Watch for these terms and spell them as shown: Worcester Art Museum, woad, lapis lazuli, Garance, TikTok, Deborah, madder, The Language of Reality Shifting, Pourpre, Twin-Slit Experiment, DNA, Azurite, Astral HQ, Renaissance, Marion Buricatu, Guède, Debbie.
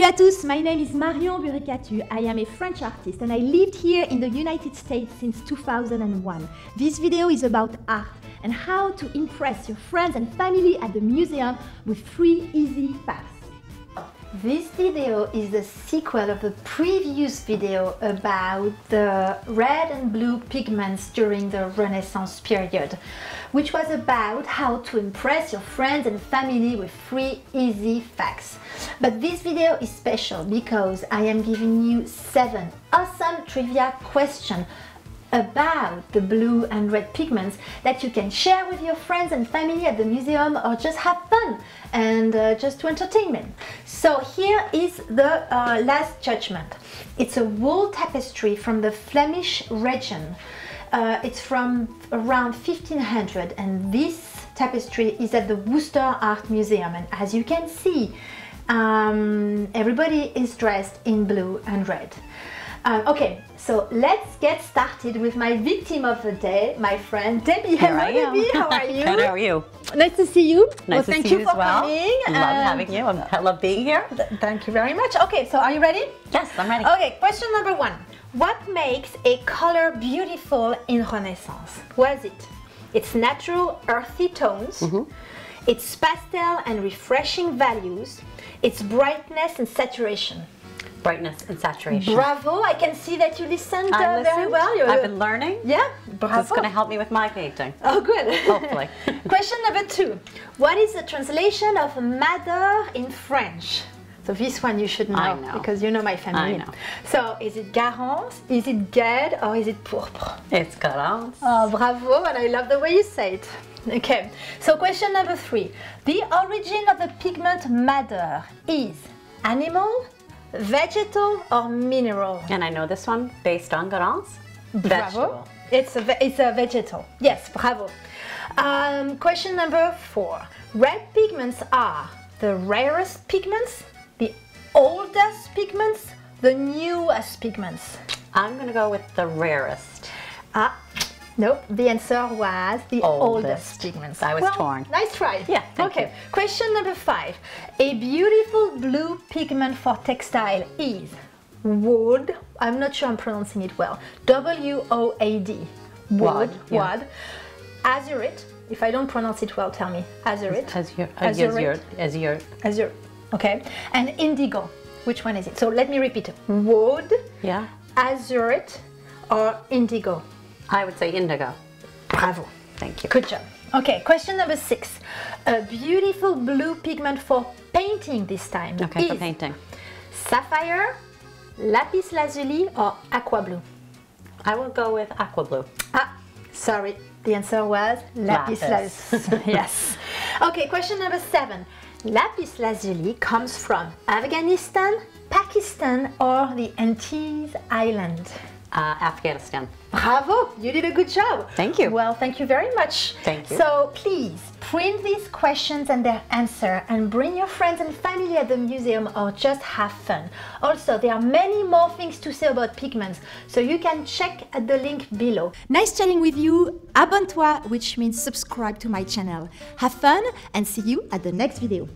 Salut à tous, my name is Marion Buricatu. I am a French artist and I lived here in the United States since 2001. This video is about art and how to impress your friends and family at the museum with 3 easy facts. This video is the sequel of the previous video about the red and blue pigments during the Renaissance period, which was about how to impress your friends and family with 3 easy facts. But this video is special because I am giving you 7 awesome trivia questions about the blue and red pigments that you can share with your friends and family at the museum, or just have fun and just to entertainment. So here is the Last Judgment. It's a wool tapestry from the Flemish region. It's from around 1500, and this tapestry is at the Worcester Art Museum, and as you can see, everybody is dressed in blue and red. Okay, so let's get started with my victim of the day, my friend Debbie. Hello Debbie, how are you? Good, how are you? Nice to see you. Nice to see you as well. Thank you for coming. Love having you. I love being here. Thank you very much. Okay, so are you ready? Yes, I'm ready. Okay, question number 1. What makes a color beautiful in Renaissance? What is it? It's natural earthy tones. It's pastel and refreshing values. It's brightness and saturation. Brightness and saturation. Bravo! I can see that you listened very well. I've been learning. Yeah, bravo. It's going to help me with my painting. Oh, good. Hopefully. Question number 2. What is the translation of madder in French? So this one you should know, because you know my family. I know. So is it Garance, is it Guède, or is it Pourpre? It's Garance. Oh, bravo! And I love the way you say it. Okay. So question number 3. The origin of the pigment madder is animal, vegetal, or mineral? And I know this one based on Garance. Bravo. Vegetable. It's a vegetal. Yes, bravo. Question number 4. Red pigments are the rarest pigments, the oldest pigments, the newest pigments. I'm going to go with the rarest. Nope, the answer was the oldest pigments. I was torn. Nice try. Yeah, okay. Question number 5. A beautiful blue pigment for textile is woad. I'm not sure I'm pronouncing it well. W-O-A-D. Woad. Woad. Azurite. If I don't pronounce it well, tell me. Azurite. Azurite. Okay. And indigo. Which one is it? So let me repeat. Woad. Yeah. Azurite or indigo. I would say indigo. Bravo. Thank you. Good job. Okay, question number 6. A beautiful blue pigment for painting this time. Okay, is for painting. Sapphire, lapis lazuli, or aqua blue? I will go with aqua blue. Ah, sorry. The answer was lapis lazuli. Yes. Okay, question number 7. Lapis lazuli comes from Afghanistan, Pakistan, or the Antilles Island? Afghanistan. Bravo! You did a good job. Thank you. Well, thank you very much. Thank you. So please print these questions and their answer and bring your friends and family at the museum, or just have fun. Also, there are many more things to say about pigments, so you can check at the link below. Nice chatting with you. Abonne-toi, which means subscribe to my channel. Have fun and see you at the next video.